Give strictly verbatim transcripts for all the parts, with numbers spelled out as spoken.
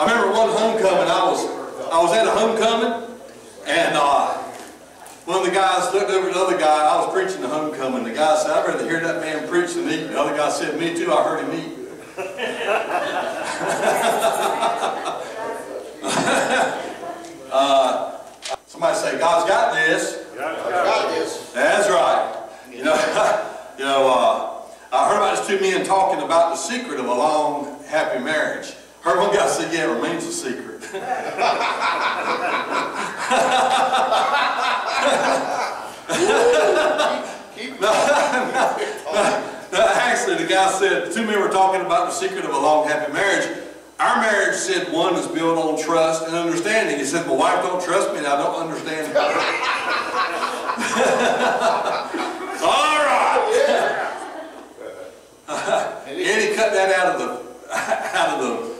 I remember one homecoming, I was I was at a homecoming, and uh, one of the guys looked over at the other guy. I was preaching the homecoming. The guy said, "I'd rather hear that man preach than eat." The other guy said, "Me too, I heard him eat." uh, somebody say, "God's got this." God's got this. That's right. You know, you know uh, I heard about these two men talking about the secret of a long, happy marriage. Heard one guy say, "Yeah, it remains a secret." no, no, no, actually, the guy said, the two men were talking about the secret of a long, happy marriage. Our marriage, said one, is built on trust and understanding. He said, "My wife don't trust me, and I don't understand her." All right. Yeah. And he cut that out of the out of the.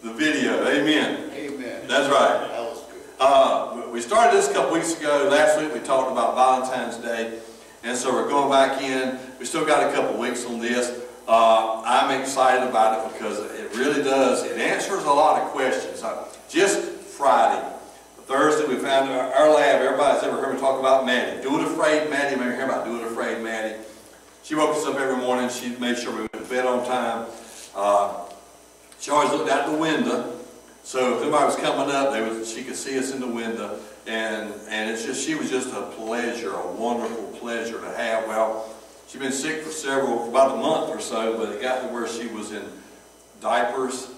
The video, amen. Amen. That's right. That was good. Uh, we started this a couple weeks ago. Last week we talked about Valentine's Day, and so we're going back in. We still got a couple weeks on this. Uh, I'm excited about it because it really does. It answers a lot of questions. I, just Friday, Thursday, we found our, our lab. Everybody's ever heard me talk about Maddie. Do it afraid, Maddie. Maybe hear about Do it afraid, Maddie. She woke us up every morning. She made sure we went to bed on time. Uh, She always looked out the window, so if anybody was coming up, they was, she could see us in the window, and and it's just she was just a pleasure, a wonderful pleasure to have. Well, she'd been sick for several, for about a month or so, but it got to where she was in diapers,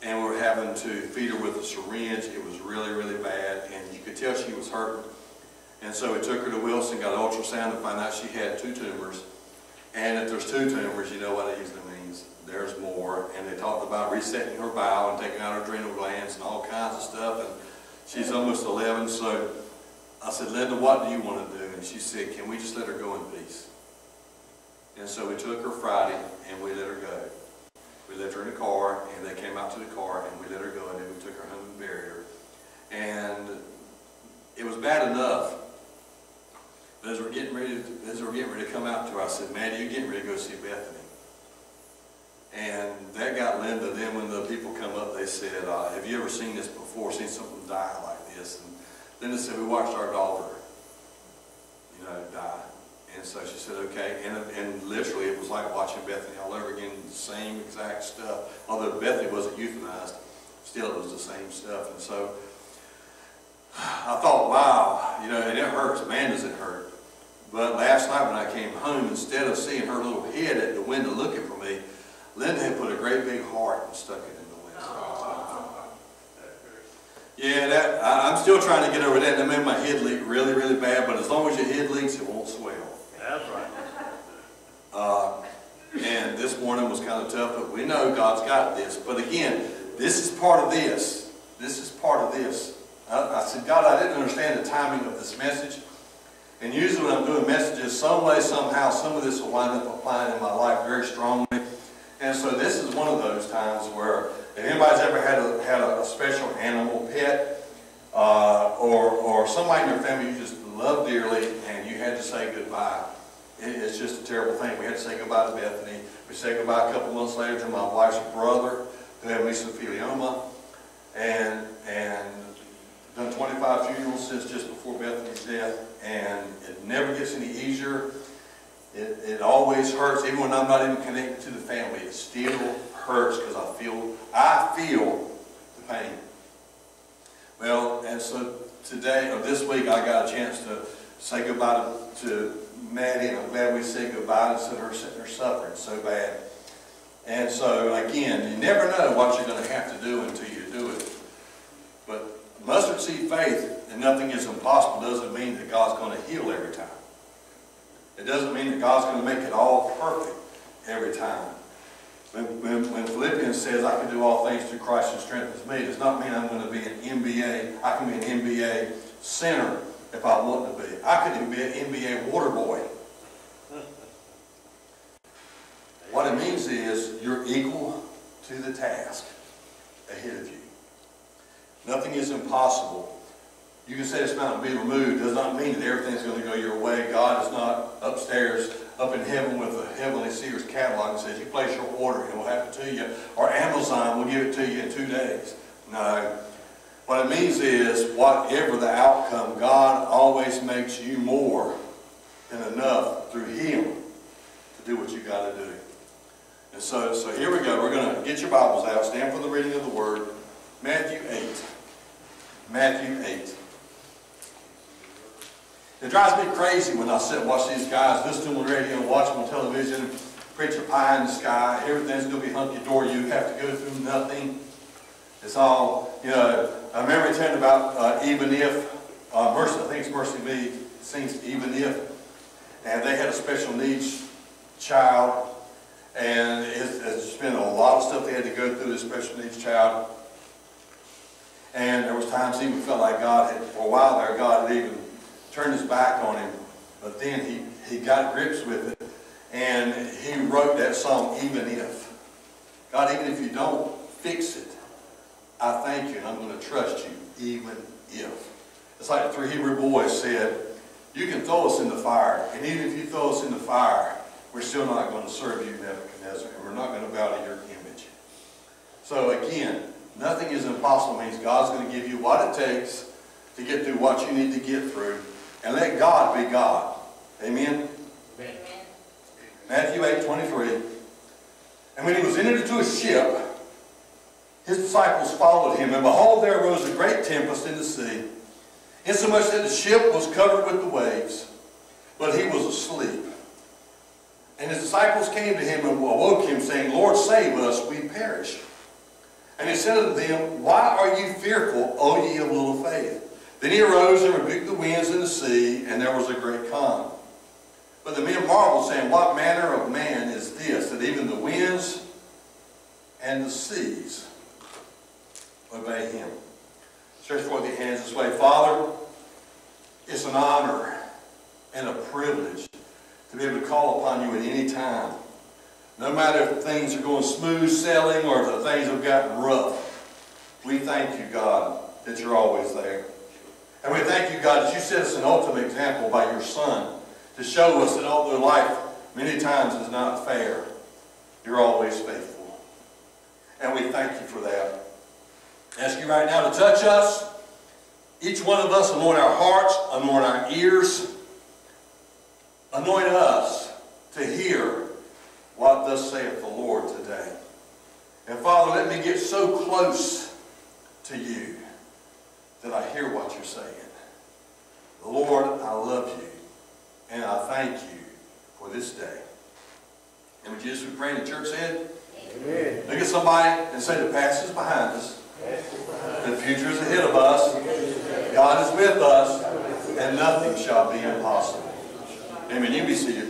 and we were having to feed her with a syringe. It was really, really bad, and you could tell she was hurting. And so we took her to Wilson, got an ultrasound to find out she had two tumors, and if there's two tumors, you know what it usually means. There's more, and they talked about resetting her bowel and taking out her adrenal glands and all kinds of stuff, and she's almost eleven, so I said, "Linda, what do you want to do?" And she said, "Can we just let her go in peace?" And so we took her Friday, and we let her go. We left her in the car, and they came out to the car, and we let her go, and then we took her home and buried her. And it was bad enough, but as we're getting ready to, as we're getting ready to come out to her, I said, "Maddie, you're getting ready to go see Bethany." And that got Linda. Then when the people come up, they said, uh, "Have you ever seen this before? Seen something die like this?" And Linda said, "We watched our daughter, you know, die." And so she said, "Okay." And and literally, it was like watching Bethany all over again, the same exact stuff. Although Bethany wasn't euthanized, still it was the same stuff. And so I thought, wow, you know, and it hurts. Man, does it hurt. But last night when I came home, instead of seeing her little head at the window looking for me, Linda had put a great big heart and stuck it in the window. Aww. Yeah, that, I, I'm still trying to get over that. That made my head leak really, really bad. But as long as your head leaks, it won't swell. That's right. Uh, and this morning was kind of tough, but we know God's got this. But again, this is part of this. This is part of this. I, I said, "God, I didn't understand the timing of this message." And usually when I'm doing messages, some way, somehow, some of this will wind up applying in my life very strongly. And so this is one of those times where if anybody's ever had a, had a, a special animal pet uh, or, or somebody in your family you just love dearly and you had to say goodbye, it, it's just a terrible thing. We had to say goodbye to Bethany. We said goodbye a couple months later to my wife's brother who had mesothelioma and, and done twenty-five funerals since just before Bethany's death, and it never gets any easier. It, it always hurts, even when I'm not even connected to the family. It still hurts because I feel I feel the pain. Well, and so today or this week, I got a chance to say goodbye to, to Maddie, and I'm glad we said goodbye instead of her sitting there suffering so bad. And so again, you never know what you're going to have to do until you do it. But mustard seed faith and nothing is impossible doesn't mean that God's going to heal every time. It doesn't mean that God's going to make it all perfect every time. When, when, when Philippians says, "I can do all things through Christ who strengthens me," it does not mean I'm going to be an N B A. I can be an N B A center if I want to be. I could even be an N B A water boy. What it means is you're equal to the task ahead of you. Nothing is impossible. You can say this mountain be removed. Does not mean that everything's going to go your way. God is not upstairs, up in heaven with a heavenly seer's catalog and says, "You place your order, it will happen to you." Or Amazon will give it to you in two days. No. What it means is, whatever the outcome, God always makes you more than enough through Him to do what you got to do. And so, so here we go. We're going to get your Bibles out. Stand for the reading of the Word. Matthew eight. Matthew eight. It drives me crazy when I sit and watch these guys listen to them on radio, watch them on television, preach a pie in the sky. Everything's going to be hunky-dory. You have to go through nothing. It's all, you know, I remember it talking about uh, Even If, uh, Mercy, I think it's Mercy Me, sings Even If, and they had a special needs child, and it's, it's been a lot of stuff they had to go through this special needs child. And there was times he even felt like God had, for a while there, God had even turned his back on him, but then he, he got grips with it, and he wrote that song, Even If. God, even if you don't fix it, I thank you, and I'm going to trust you, even if. It's like the three Hebrew boys said, you can throw us in the fire, and even if you throw us in the fire, we're still not going to serve you, Nebuchadnezzar, and we're not going to bow to your image. So again, nothing is impossible. It means God's going to give you what it takes to get through what you need to get through, and let God be God. Amen? Amen. Matthew eight twenty-three. And when he was entered into a ship, his disciples followed him, and behold, there arose a great tempest in the sea, insomuch that the ship was covered with the waves, but he was asleep. And his disciples came to him and awoke him, saying, Lord, save us, we perish. And he said unto them, Why are you fearful, O ye of little faith? Then he arose and rebuked the winds and the sea, and there was a great calm. But the men marveled, saying, What manner of man is this, that even the winds and the seas obey him? Stretch forth your hands this way. Father, it's an honor and a privilege to be able to call upon you at any time. No matter if things are going smooth sailing or if the things have gotten rough, we thank you, God, that you're always there. And we thank you, God, that you set us an ultimate example by your Son to show us that although life many times is not fair, you're always faithful. And we thank you for that. I ask you right now to touch us, each one of us, anoint our hearts, anoint our ears, anoint us to hear what thus saith the Lord today. And Father, let me get so close to you that I hear what you're saying. Lord, I love you, and I thank you for this day. And with Jesus we pray, and the church said, Amen. Look at somebody and say, the past is behind us. The future is ahead of us. God is with us, and nothing shall be impossible. Amen. You be seated.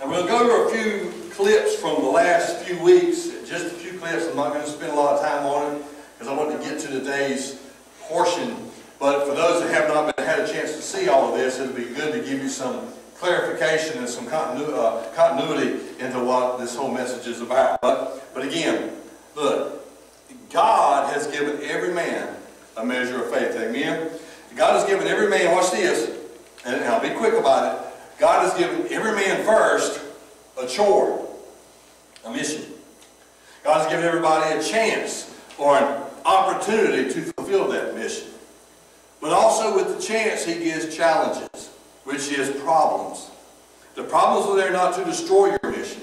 And we'll go over a few clips from the last few weeks. Just a few clips. I'm not going to spend a lot of time on it because I want to get to today's portion. But for those that have not been, had a chance to see all of this, it'll be good to give you some clarification and some continu uh, continuity into what this whole message is about. But, but again, look, God has given every man a measure of faith. Amen? God has given every man, watch this, and I'll be quick about it. God has given every man first a chore, a mission. God has given everybody a chance or an opportunity to fulfill that mission. But also with the chance, he gives challenges, which is problems. The problems are there not to destroy your mission.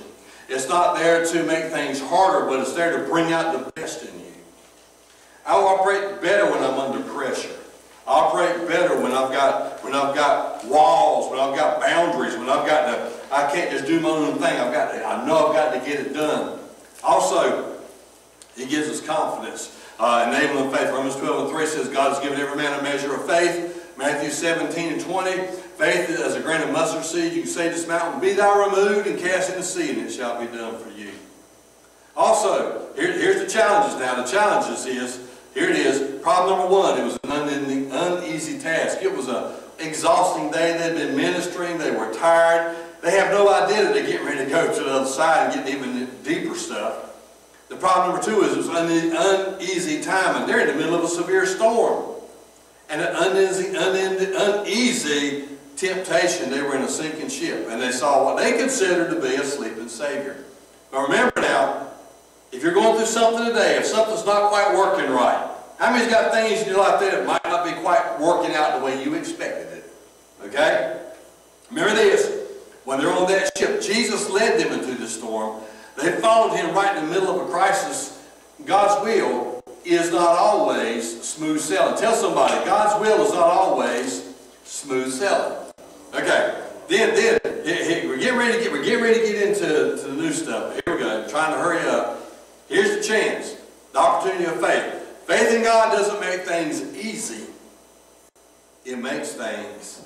It's not there to make things harder, but it's there to bring out the best in you. I operate better when I'm under pressure. I operate better when I've got when I've got walls, when I've got boundaries, when I've got to, I can't just do my own thing. I've got to, I know I've got to get it done. Also, it gives us confidence, uh, enabling faith. Romans twelve and three says, God has given every man a measure of faith. Matthew seventeen and twenty, faith is as a grain of mustard seed. You can say to this mountain, be thou removed and cast in the sea, and it shall be done for you. Also, here, here's the challenges now. The challenges is, here it is, problem number one, it was an uneasy task. It was an exhausting day. They'd been ministering. They were tired. They have no idea that they're getting ready to go to the other side and get even deeper stuff. The problem number two is it was an uneasy time, and they're in the middle of a severe storm. And an uneasy, uneasy temptation. They were in a sinking ship, and they saw what they considered to be a sleeping Savior. But remember now, If you're going through something today, if something's not quite working right, how many's got things in your life that might not be quite working out the way you expected it? Okay? Remember this. When they're on that ship, Jesus led them into the storm. They followed him right in the middle of a crisis. God's will is not always smooth sailing. Tell somebody, God's will is not always smooth sailing. Okay. Then, then we're getting ready to get, we're getting ready to get into to the new stuff. Here we go. I'm trying to hurry up. Here's the chance, the opportunity of faith. Faith in God doesn't make things easy. It makes things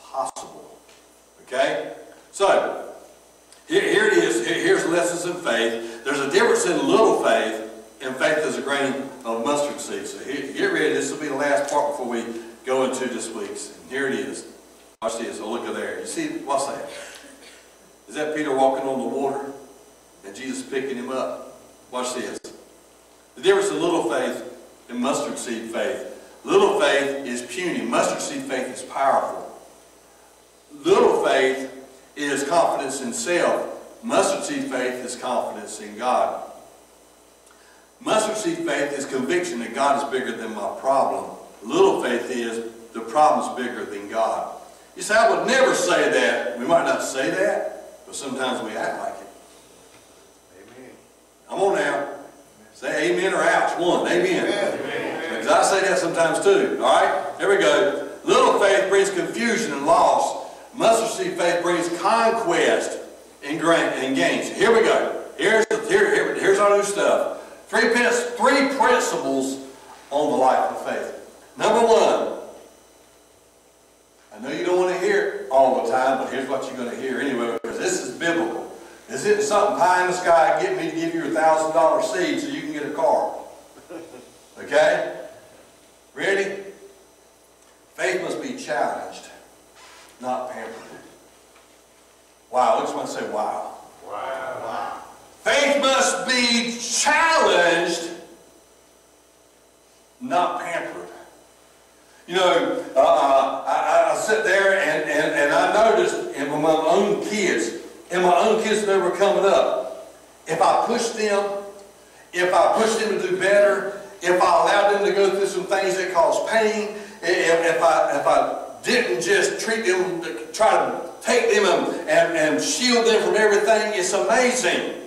possible. Okay? So, here, here it is. Here, here's lessons in faith. There's a difference in little faith, and faith is a grain of mustard seed. So here, get ready. This will be the last part before we go into this week's. And here it is. Watch this. Oh, look at there. You see, what's that? Is that Peter walking on the water and Jesus picking him up? Watch this. The difference in little faith and mustard seed faith. Little faith is puny. Mustard seed faith is powerful. Little faith is confidence in self. Mustard seed faith is confidence in God. Mustard seed faith is conviction that God is bigger than my problem. Little faith is the problem's bigger than God. You say, I would never say that. We might not say that, but sometimes we act like it. Amen. Come on now. Say amen or ouch. One. Amen. Because I say that sometimes too. All right? Here we go. Little faith brings confusion and loss. Mustard seed faith brings conquest and gains. Here we go. Here's, here, here, here's our new stuff. Three, three principles on the life of faith. Number one. I know you don't want to hear it all the time, but here's what you're going to hear anyway, because this is biblical. This isn't something pie in the sky, get me to give you a thousand dollar seed so you can get a car. Okay? Ready? Faith must be challenged, not pampered. Wow. Which one say wow? Wow. Wow. Faith must be challenged, not pampered. You know, uh, I, I sit there and, and, and I noticed in my own kids, and my own kids that were coming up, if I pushed them, if I pushed them to do better, if I allowed them to go through some things that caused pain, if, if I if I didn't just treat them, try to take them and, and, and shield them from everything, it's amazing.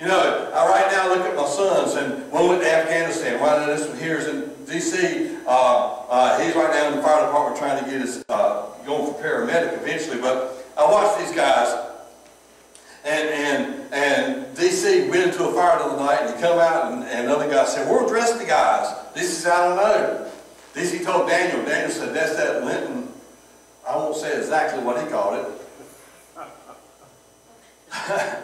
You know, I right now look at my sons, and one went to Afghanistan, one of this one here is in D C Uh, uh, he's right now in the fire department trying to get his, uh, going for paramedic eventually, but I watched these guys. And, and, and D C went into a fire the other night, and he come out, and, and another guy said, we'll address the guys. D C said, I don't know. D C told Daniel. Daniel said, that's that Linton. I won't say exactly what he called it.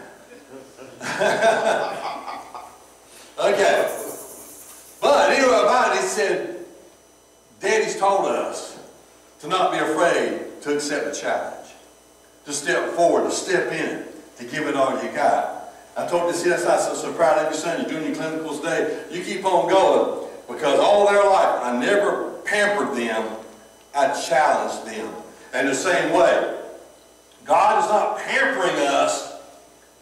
Okay. But anyway, about it, he said, Daddy's told us to not be afraid to accept a challenge, to step forward, to step in. To give it all you got. I told this yes, I said, so proud of your son, you're doing your clinicals today. You keep on going. Because all their life, I never pampered them. I challenged them. And the same way, God is not pampering us.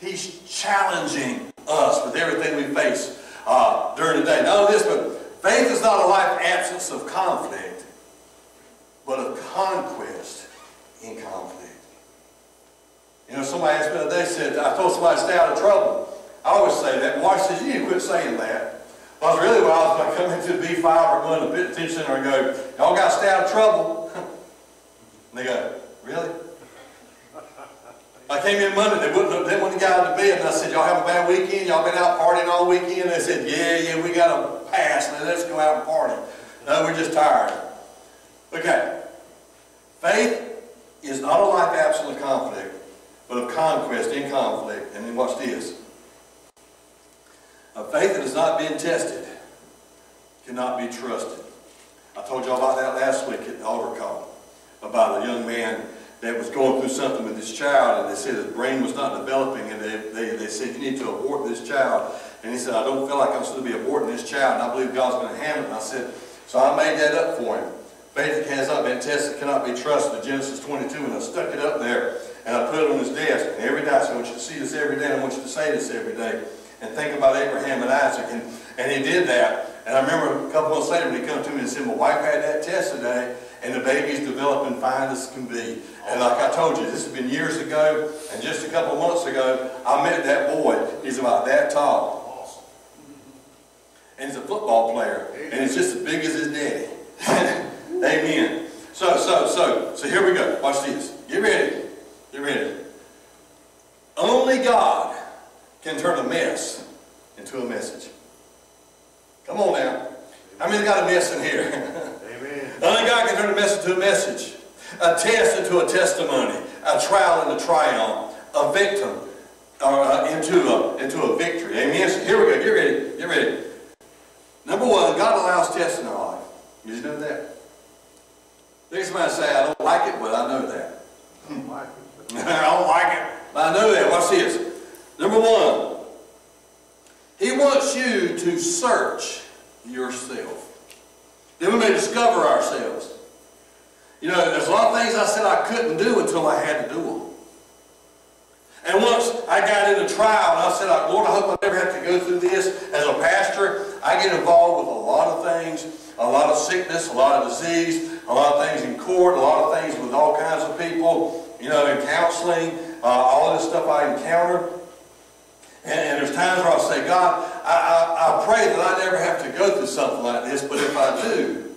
He's challenging us with everything we face uh, during the day. Not only this, but faith is not a life absence of conflict, but of conquest in conflict. You know, somebody asked me the other day, said, I told somebody to stay out of trouble. I always say that. And Mark says, you need to quit saying that. But well, really, when I was coming like, into B five or going to the detention center and go, y'all got to stay out of trouble. And they go, really? I came in Monday, they wouldn't, they wouldn't get out of bed. And I said, y'all have a bad weekend? Y'all been out partying all weekend? And they said, yeah, yeah, we got a pass. Now let's go out and party. No, we're just tired. Okay. Faith is not a life absent of conflict, but of conquest in conflict. And then watch this. A faith that has not been tested cannot be trusted. I told y'all about that last week at the altar call, about a young man that was going through something with his child, and they said his brain was not developing, and they, they, they said, you need to abort this child. And he said, I don't feel like I'm supposed to be aborting this child, and I believe God's going to handle it. And I said, so I made that up for him. Faith that has not been tested cannot be trusted. Genesis twenty-two, and I stuck it up there. And I put it on his desk, and every day I said, I want you to see this every day, and I want you to say this every day. and think about Abraham and Isaac. And, and he did that. And I remember a couple months later when he come to me and said, my wife had that test today, and the baby's developing fine as can be. And like I told you, this has been years ago, and just a couple months ago, I met that boy. He's about that tall. And he's a football player, and he's just as big as his daddy. Amen. So, so, so, so here we go. Watch this. Get ready. Get ready. Only God can turn a mess into a message. Come on now. How many's got a mess in here? Amen. Only God can turn a mess into a message. A test into a testimony. A trial into triumph. A victim or, uh, into, a, into a victory. Amen. So here we go. Get ready. Get ready. Number one, God allows tests in our life. Did you know that? There's somebody say, I don't like it, but I know that. I don't like it. I don't like it, but I know that. Watch this. Number one, He wants you to search yourself. Then we may discover ourselves. You know, there's a lot of things I said I couldn't do until I had to do them. And once I got into trial and I said, Lord, I hope I never have to go through this. As a pastor, I get involved with a lot of things, a lot of sickness, a lot of disease, a lot of things in court, a lot of things with all kinds of people, you know, in counseling, uh, all this stuff I encounter. And, and there's times where I'll say, God, I, I, I pray that I never have to go through something like this, but if I do,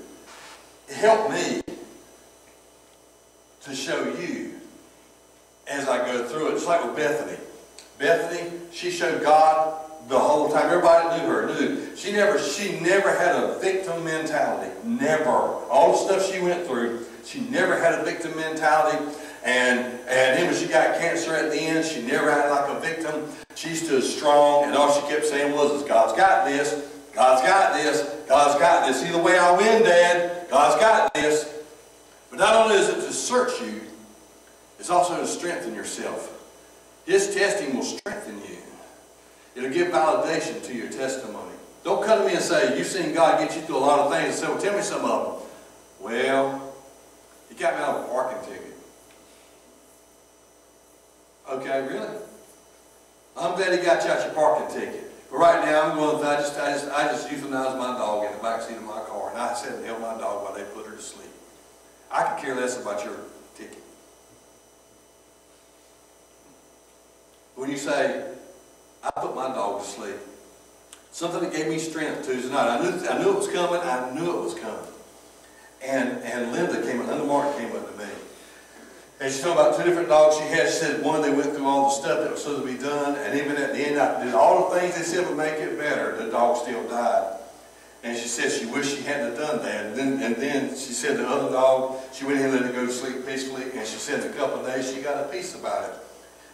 help me to show you as I go through it. It's like with Bethany. Bethany, she showed God the whole time. Everybody knew her, knew. She never, she never had a victim mentality. Never. All the stuff she went through, she never had a victim mentality. And, and then when she got cancer at the end, she never had like a victim. She stood strong, and all she kept saying was, God's got this, God's got this, God's got this. Either way I win, Dad, God's got this. But not only is it to search you, it's also to strengthen yourself. His testing will strengthen you. It'll give validation to your testimony. Don't come to me and say, you've seen God get you through a lot of things, and say, well, tell me some of them. Well, He got me out of a parking ticket. Okay, really? I'm glad He got you out your parking ticket. But right now, I'm going, I just, I just, I just euthanized my dog in the backseat of my car, and I sat and held my dog while they put her to sleep. I could care less about your ticket. When you say, I put my dog to sleep. Something that gave me strength Tuesday night. I knew, I knew it was coming. I knew it was coming. And, and Linda came up, Linda Martin came up to me. And she told about two different dogs she had. She said one, they went through all the stuff that was supposed to be done. And even at the end, I did all the things they said would make it better. The dog still died. And she said she wished she hadn't done that. And then, and then she said the other dog, she went in and let it go to sleep peacefully. And she said in a couple of days, she got a peace about it.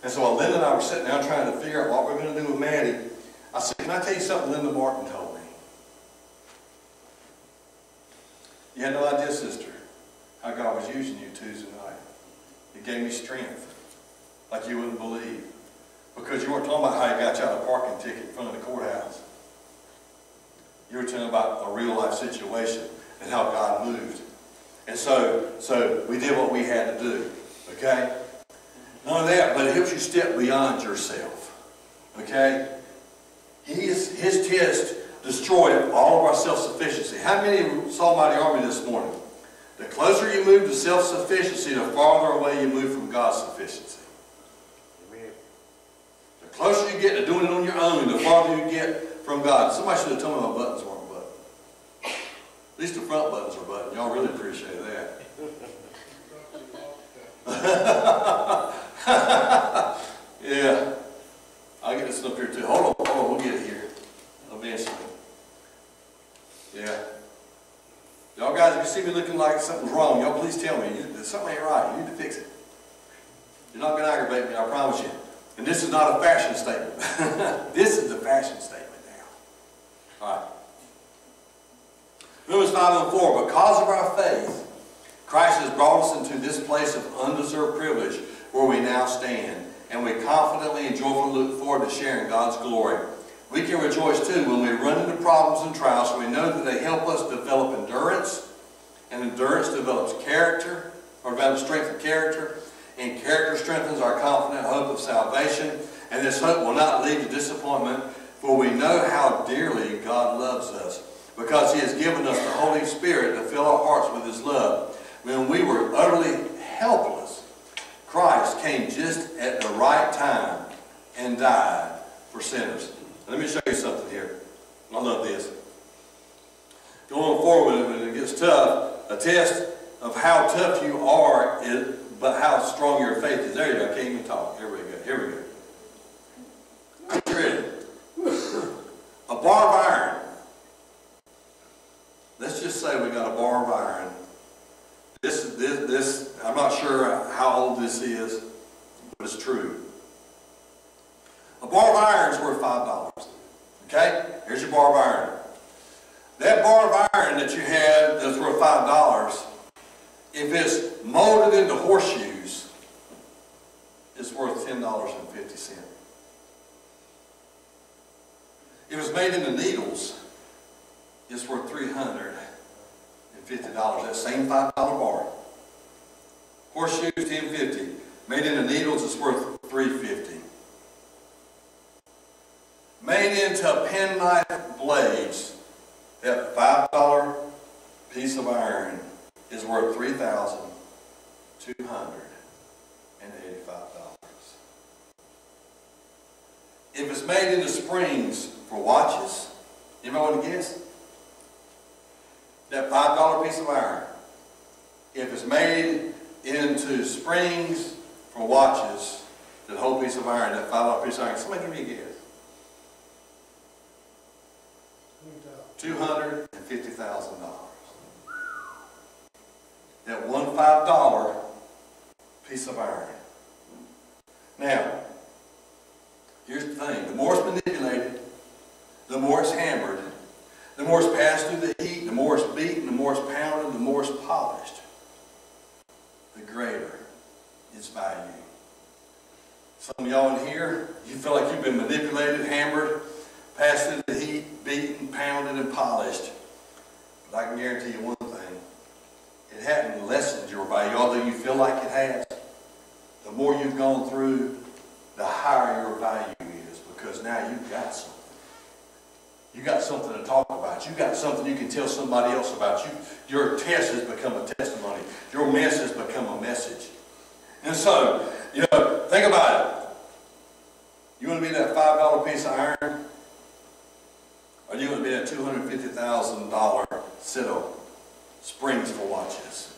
And so while Linda and I were sitting down trying to figure out what we were going to do with Maddie, I said, can I tell you something Linda Martin told me? You had no idea, sister, how God was using you Tuesday night. It gave me strength like you wouldn't believe. Because you weren't talking about how you got you out of a parking ticket in front of the courthouse. You were talking about a real life situation and how God moved. And so, so we did what we had to do. Okay? Not only that, but it helps you step beyond yourself. Okay? His, his test destroyed all of our self-sufficiency. How many saw Mighty Army this morning? The closer you move to self-sufficiency, the farther away you move from God's sufficiency. Amen. The closer you get to doing it on your own, the farther you get from God. Somebody should have told me my buttons weren't buttoned. At least the front buttons are buttoned. Y'all really appreciate that. Yeah. I'll get this up here too. Hold on, hold on, we'll get it here eventually. Yeah. Y'all guys, if you see me looking like something's wrong, y'all please tell me. You, something ain't right. You need to fix it. You're not going to aggravate me, I promise you. And this is not a fashion statement. This is the fashion statement now. Alright. Romans five and four. Because of our faith, Christ has brought us into this place of undeserved privilege, where we now stand, and we confidently and joyfully look forward to sharing God's glory. We can rejoice too when we run into problems and trials, so we know that they help us develop endurance, and endurance develops character, or develops strength of character, and character strengthens our confident hope of salvation, and this hope will not lead to disappointment, For we know how dearly God loves us, because He has given us the Holy Spirit to fill our hearts with His love. When we were utterly helpless, Christ came just at the right time and died for sinners. Let me show you something here. I love this. Going forward, when it gets tough, a test of how tough you are, is, but how strong your faith is. There you go. I can't even talk. Here we go. Here we go. A bar of iron. Let's just say we got a bar of iron. This, this, this, I'm not sure how old this is, but it's true. A bar of iron is worth five dollars. Okay? Here's your bar of iron. That bar of iron that you had that's worth five dollars, if it's molded into horseshoes, it's worth ten dollars and fifty cents. It was made into needles. It's worth three hundred fifty dollars. That same five dollar bar. Horseshoes, ten fifty. Made into needles, it's worth three fifty. Made into penknife blades, that five dollar piece of iron is worth three thousand two hundred eighty-five dollars. If it's made into springs for watches, anybody want to guess? That five dollar piece of iron. If it's made into springs for watches, that whole piece of iron, that five dollar piece of iron, somebody give me a guess. two hundred fifty thousand dollars. That one five dollar piece of iron. Now, here's the thing. The more it's manipulated, the more it's hammered, the more it's passed through the heat, the more it's beaten, the more it's pounded, the more it's polished, the greater its value. Some of y'all in here, you feel like you've been manipulated, hammered, passed through the heat, beaten, pounded, and polished. But I can guarantee you one thing. It hasn't lessened your value, although you feel like it has. The more you've gone through, the higher your value is, because now you've got something. You got something to talk about. You got something you can tell somebody else about. You, your test has become a testimony. Your mess has become a message. And so, you know, think about it. You want to be that five dollar piece of iron? Or you want to be that two hundred fifty thousand dollar set of springs for watches?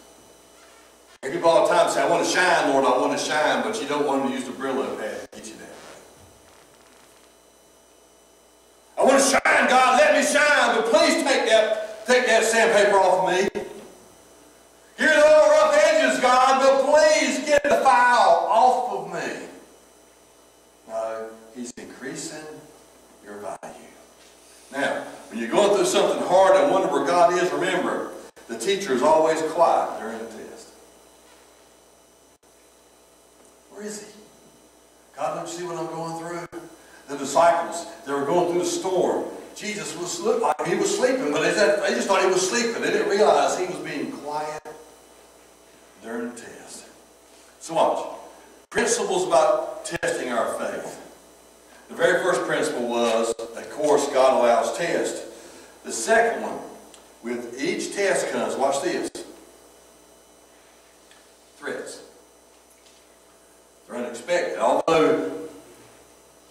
And people all the time say, I want to shine, Lord, I want to shine, but you don't want them to use the Brillo pad to get you that. I want to shine, God, let me shine, but please take that, take that sandpaper off of me. Here's the little rough edges, God, but please get the file off of me. No, He's increasing your value. Now, when you're going through something hard and wonder where God is, remember, the teacher is always quiet during the test. Where is He? God, don't you see what I'm going through? The disciples, they were going through the storm. Jesus was looked like He was sleeping, but they just thought He was sleeping. They didn't realize He was being quiet during the test. So watch. Principles about testing our faith. The very first principle was, of course, God allows tests. The second one, with each test comes, watch this, threats. They're unexpected. Although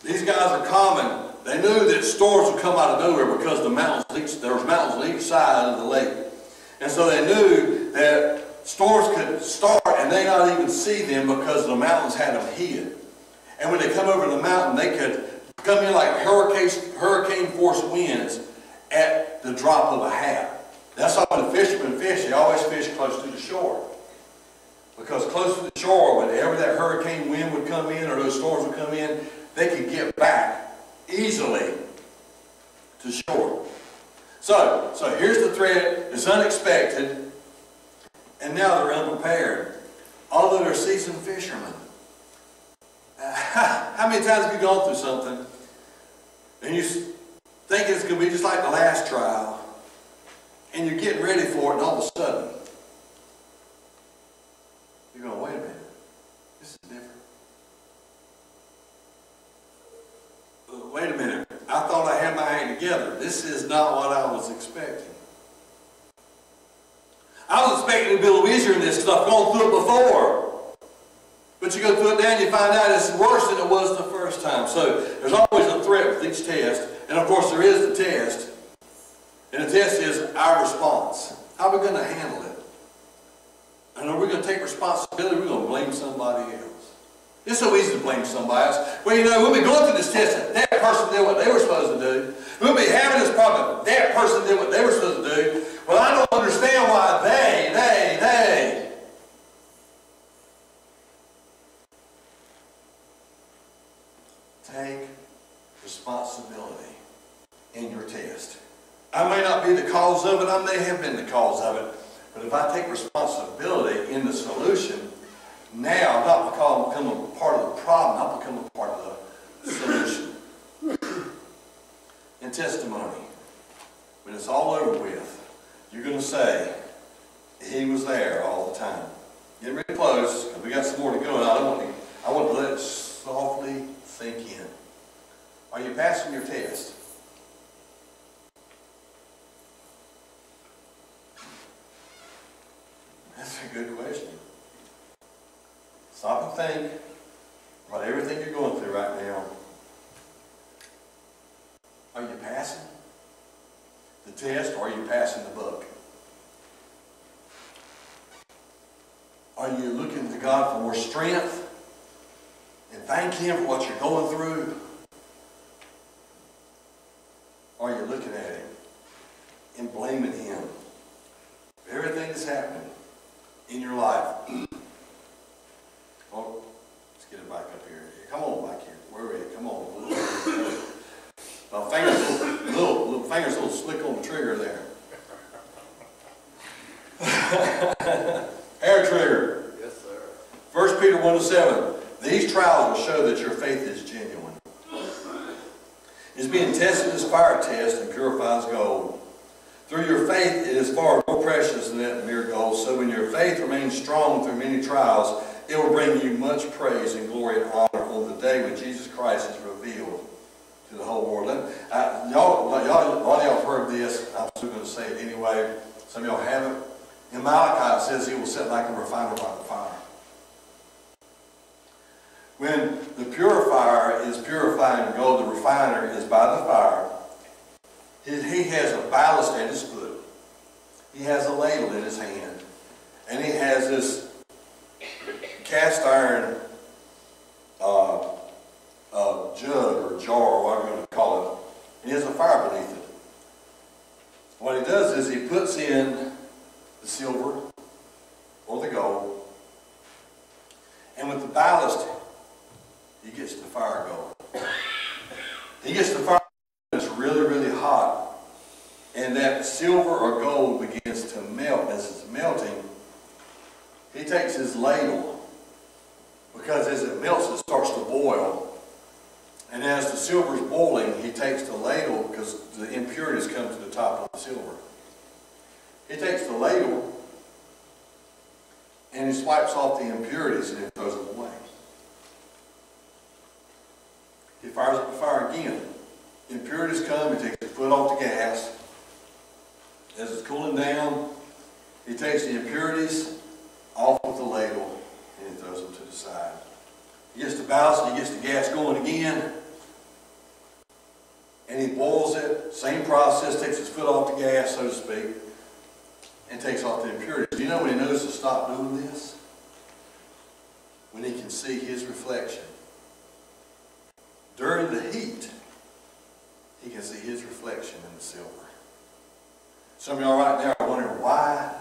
these guys are common. They knew that storms would come out of nowhere because the mountains, each, there was mountains on each side of the lake. And so they knew that storms could start and they not even see them because the mountains had them hid. And when they come over the mountain, they could come in like hurricane, hurricane force winds at the drop of a hat. That's why when the fishermen fish, they always fish close to the shore. Because close to the shore, whenever that hurricane wind would come in or those storms would come in, they could get back easily to shore. So, so here's the threat. It's unexpected. And now they're unprepared. Although they're seasoned fishermen. Uh, how many times have you gone through something and you think it's going to be just like the last trial and you're getting ready for it and all of a sudden you're going, wait a minute, this is different. Wait a minute, I thought together. This is not what I was expecting. I was expecting to be a little easier in this stuff. I've gone through it before. But you go through it now and you find out it's worse than it was the first time. So there's always a threat with each test. And of course there is the test. And the test is our response. How are we going to handle it? And are we going to take responsibility? We're going to blame somebody else. It's so easy to blame somebody else. Well, you know, we'll be going through this test and that person did what they were supposed to do. We'll be having this problem. That person did what they were supposed to do. Well, I don't understand why they, they, they. Take responsibility in your test. I may not be the cause of it. I may have been the cause of it. But if I take responsibility in the solution, now, not because I become a part of the problem, I become a part of the solution. In testimony, when it's all over with, you're going to say, he was there all the time. Get really close, because we got some more to go. I don't want to, I want to let it softly sink in. Are you passing your test? That's a good question. Stop and think about everything you're going through right now. Are you passing the test or are you passing the buck? Are you looking to God for more strength and thank Him for what you're going through? Or are you looking at Him and blaming Him for everything that's happening in your life? Get it back up here. Come on back here. Where are you? Come on. My fingers, little, little, little fingers, little slick on the trigger there. Hair trigger. Yes, sir. First Peter one to seven. These trials will show that your faith is genuine. It's being tested as fire test and purifies gold. Through your faith, it is far more precious than that mere gold. So when your faith remains strong through many trials, it will bring you much praise and glory and honor on the day when Jesus Christ is revealed to the whole world. Y'all, y'all, all y'all have heard this. I'm still going to say it anyway. Some of y'all haven't. In Malachi, it says he will sit like a refiner by the fire. When the purifier is purifying gold, the refiner is by the fire. He has a ballast at his foot. He has a ladle in his hand. And he has this cast iron uh, uh, jug or jar, or whatever you want to call it, and he has a fire beneath it. What he does is he puts in the silver or the gold, and with the ballast, he gets the fire going. He gets the fire that's really, really hot, and that silver or gold begins to melt. As it's melting, he takes his ladle. Because as it melts, it starts to boil. And as the silver is boiling, he takes the ladle, because the impurities come to the top of the silver. He takes the ladle, and he swipes off the impurities, and he throws them away. He fires up the fire again. Impurities come, he takes his foot off the gas. As it's cooling down, he takes the impurities off with the ladle. And he throws them to the side. He gets the ballast and he gets the gas going again. And he boils it. Same process. Takes his foot off the gas, so to speak. And takes off the impurities. Do you know when he knows to stop doing this? When he can see his reflection. During the heat, he can see his reflection in the silver. Some of y'all right now are wondering, why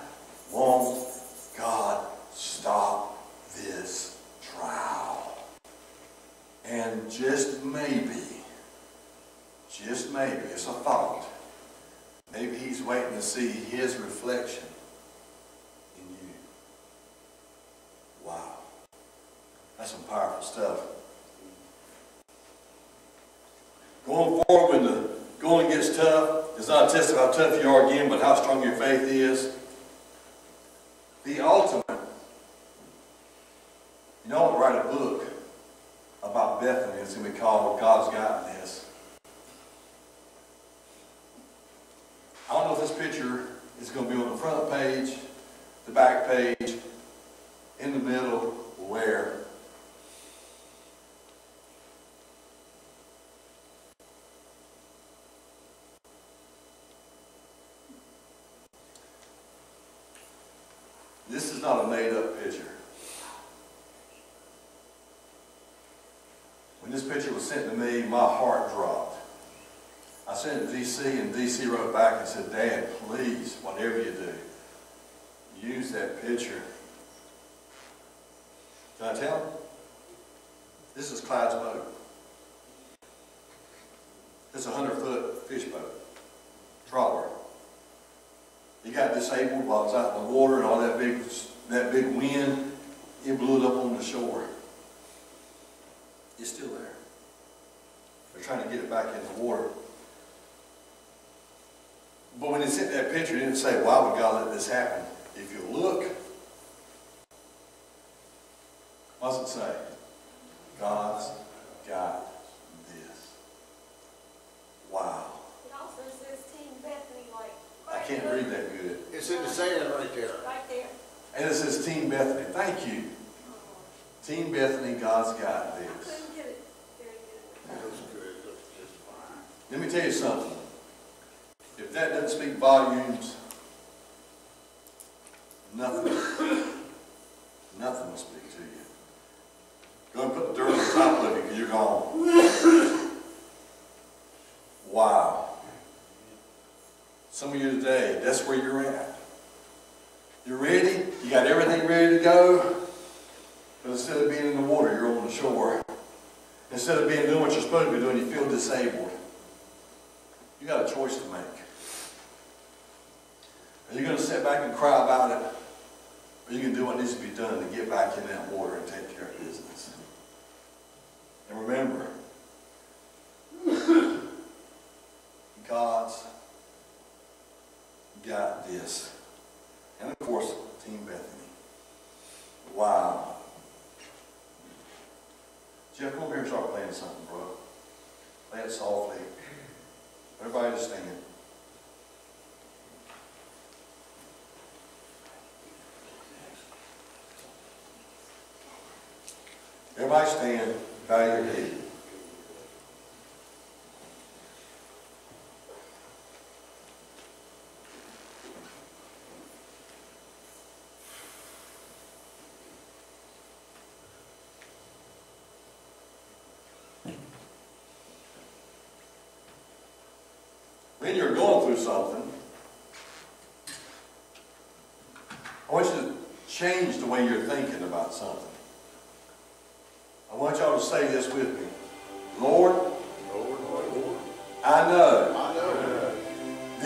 won't God stop this trial? And just maybe, just maybe, it's a thought, maybe he's waiting to see his reflection in you. Wow. That's some powerful stuff. Going forward when the going gets tough, it's not a test of how tough you are again, but how strong your faith is. The ultimate. You know, I want to write a book about Bethany. It's going to be called God's Got This. This is not a made-up picture. When this picture was sent to me, my heart dropped. I sent it to D C, and D C wrote back and said, "Dad, please, whatever you do, use that picture." Can I tell him? This is Clyde's boat. It's a hundred-foot fish boat, trawler. He got disabled while it was out in the water, and all that big, that big wind, it blew it up on the shore. It's still there. They're trying to get it back in the water. But when they sent that picture, it didn't say, "Why would God let this happen?" If you look, what's it say? God's got this. Wow. It also says Team Bethany, like. Right, I can't there. Read that good. It's in the sand right there. Right there. And it says Team Bethany. Thank you. Team Bethany, God's got this. I couldn't get it. Very good. It was good. It was just fine. Let me tell you something. If that doesn't speak volumes, nothing, nothing will speak to you. Go and put the dirt on the top of it because you're gone. Wow. Some of you today, that's where you're at. You're ready. You got everything ready to go. But instead of being in the water, you're on the shore. Instead of being doing what you're supposed to be doing, you feel disabled. You got a choice to make. Are you going to sit back and cry about it? Or you can do what needs to be done to get back in that water and take care of business. And remember, God's got this. And of course, Team Bethany. Wow. Jeff, come over here and start playing something, bro. Play it softly. Everybody just stand. Everybody stand, bow your head. When you're going through something, I want you to change the way you're thinking about something. I want y'all to say this with me. Lord, Lord, Lord, Lord. I know, I know.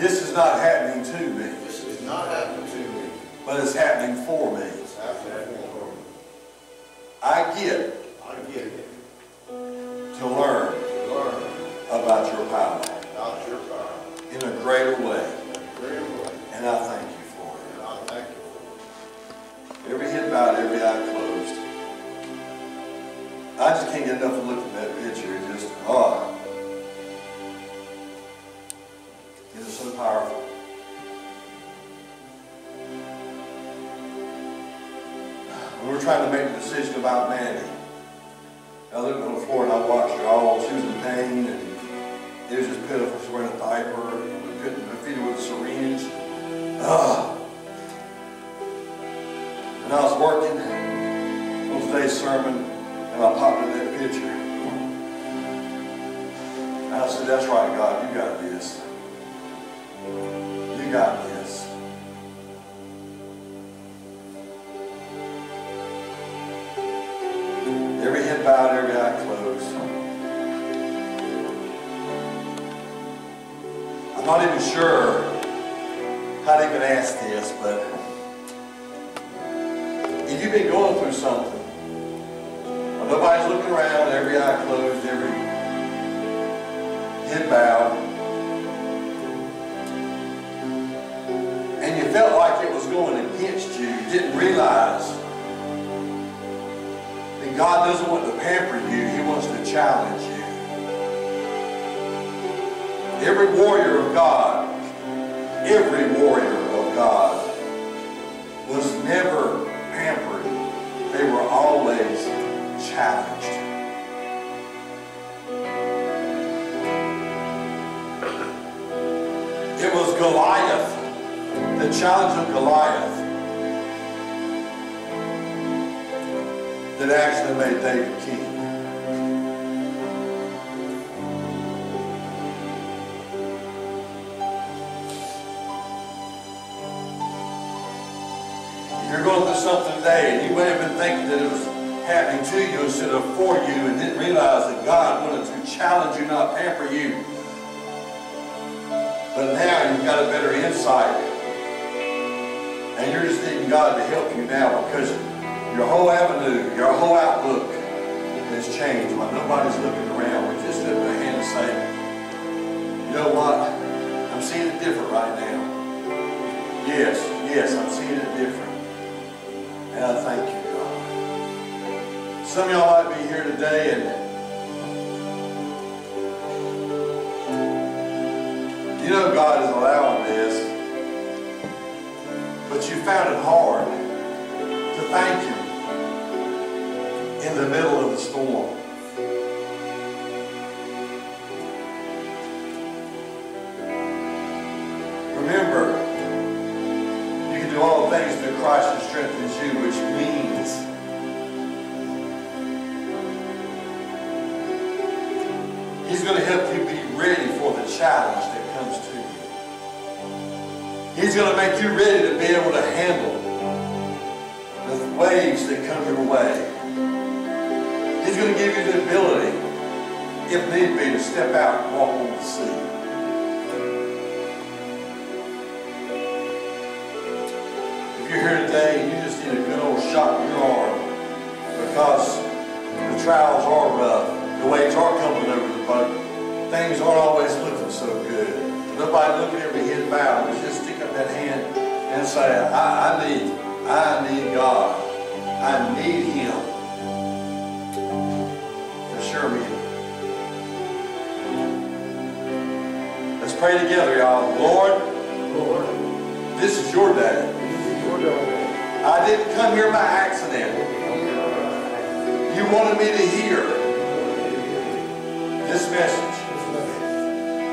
This is not happening to me. This is not happening to me. But it's happening for me. It's happening for me. I get, I get it. To learn, to learn about your power. About your power. In a greater way. A greater way. And I thank you for it. And I thank you for it. Every head bowed, every eye closed. I just can't get enough of looking at that picture. It just, oh. It is so powerful. We were trying to make a decision about Maddie. I looked on the floor and I watched her all. She was in pain and it was just pitiful. She was wearing a diaper. We couldn't feed her with a syringe. Oh. And I was working on today's sermon. And I popped in that picture. And I said, "That's right, God, you got this. You got this." Every head bowed, every eye closed. I'm not even sure how to even ask this, but if you've been going through something, nobody's looking around, every eye closed, every head bowed. And you felt like it was going against you. You didn't realize that God doesn't want to pamper you. He wants to challenge you. Every warrior of God, every warrior of God was never pampered. They were always pampered. Challenged. It was Goliath, the challenge of Goliath. that actually made David king. You're going through something today, and you may have been thinking that it was happening to you instead of for you, and didn't realize that God wanted to challenge you, not pamper you. But now you've got a better insight, and you're just needing God to help you now, because your whole avenue, your whole outlook has changed. While nobody's looking around, we just lift our hand and say, you know what, I'm seeing it different right now. Yes, yes, I'm seeing it different. And I thank you, God. Some of y'all might be here today and you know God is allowing this, but you found it hard to thank Him in the middle of the storm. Remember, you can do all things through Christ who strengthens you, which means He's going to help you be ready for the challenge that comes to you. He's going to make you ready to be able to handle the waves that come your way. He's going to give you the ability, if need be, to step out and walk on the sea. You're here today and you just need a good old shot in your arm, because the trials are rough, the waves are coming over the boat, things aren't always looking so good. Nobody looking at every hidden battle. Just stick up that hand and say, I, I need, I need God. I need Him to assure me. Let's pray together, y'all. Lord, Lord, this is your day. I didn't come here by accident. You wanted me to hear this message.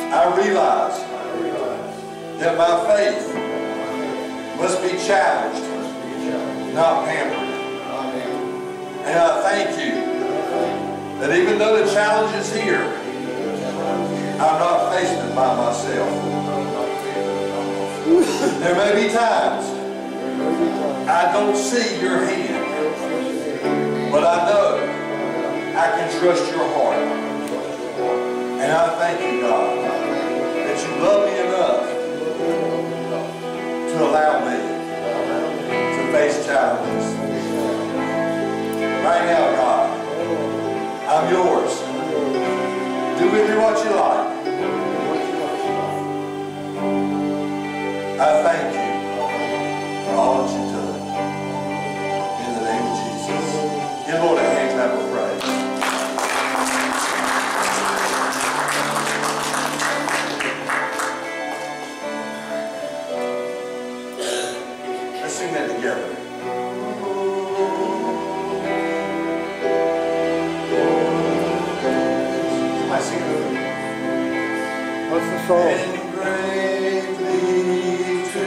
I realize that my faith must be challenged, not pampered. And I thank you that even though the challenge is here, I'm not facing it by myself. There may be times I don't see your hand, but I know I can trust your heart. And I thank you, God, that you love me enough to allow me to face challenges. Right now, God, I'm yours. Do with me what you like. I thank you. All that you took. In the name of Jesus. Give the Lord a hand clap of praise. Let's sing that together. Somebody sing it. What's the song? And greatly to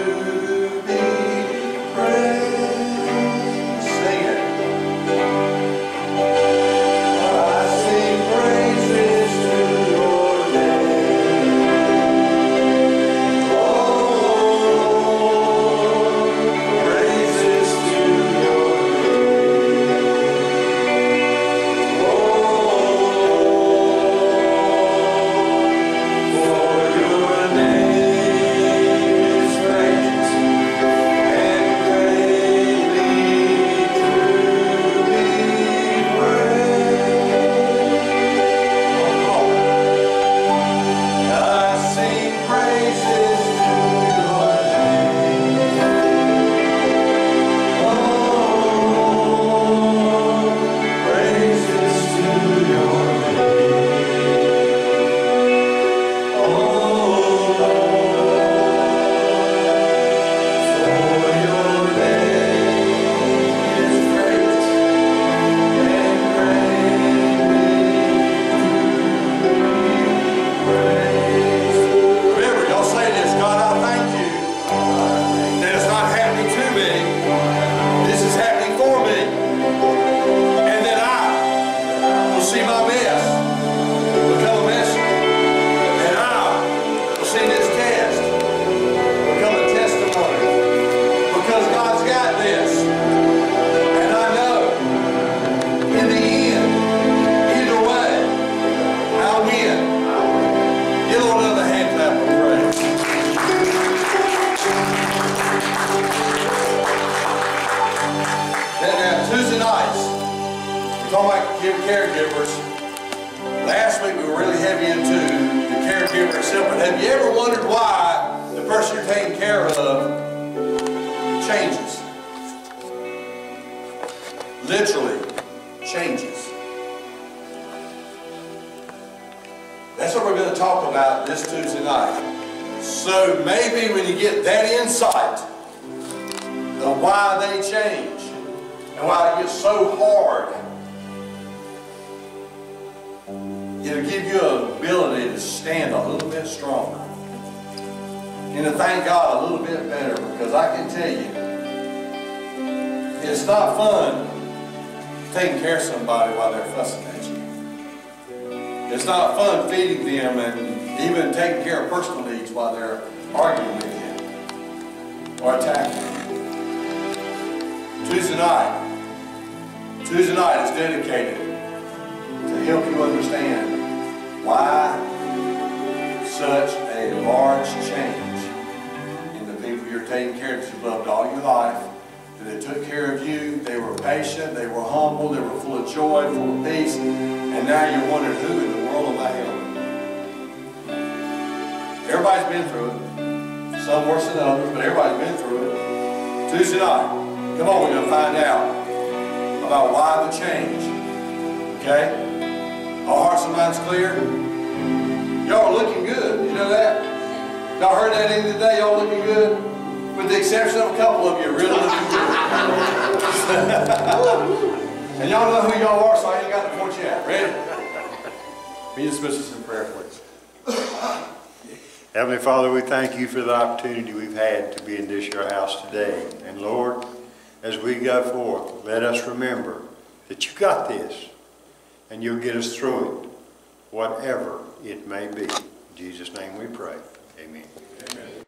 Give the Lord another hand clap of praise. Then uh, Tuesday nights, we're talking about caregivers. Last week we were really heavy into the caregiver itself. But have you ever wondered why the person you're taking care of changes? Literally changes. That's what we're going to talk about this Tuesday night. So maybe when you get that insight of why they change and why it gets so hard, it'll give you an ability to stand a little bit stronger and to thank God a little bit better, because I can tell you, it's not fun taking care of somebody while they're fussing at you. It's not fun feeding them and even taking care of personal needs while they're arguing with you or attacking you. Tuesday night. Tuesday night is dedicated to help you understand why such a large change in the people you're taking care of that you've loved all your life. They took care of you, they were patient, they were humble, they were full of joy, full of peace, and now you're wondering, who in the world am I helping? Everybody's been through it. Some worse than others, but everybody's been through it. Tuesday night, come on, we're going to find out about why the change. Okay? Our hearts and minds clear. Y'all are looking good, you know that? Y'all heard that in today, y'all looking good? With the exception of a couple of you, really. And y'all know who y'all are, so I ain't got to point you out. Ready? Be dismissed in prayer, please. Heavenly Father, we thank you for the opportunity we've had to be in this your house today. And Lord, as we go forth, let us remember that you got this, and you'll get us through it, whatever it may be. In Jesus' name we pray. Amen. Amen.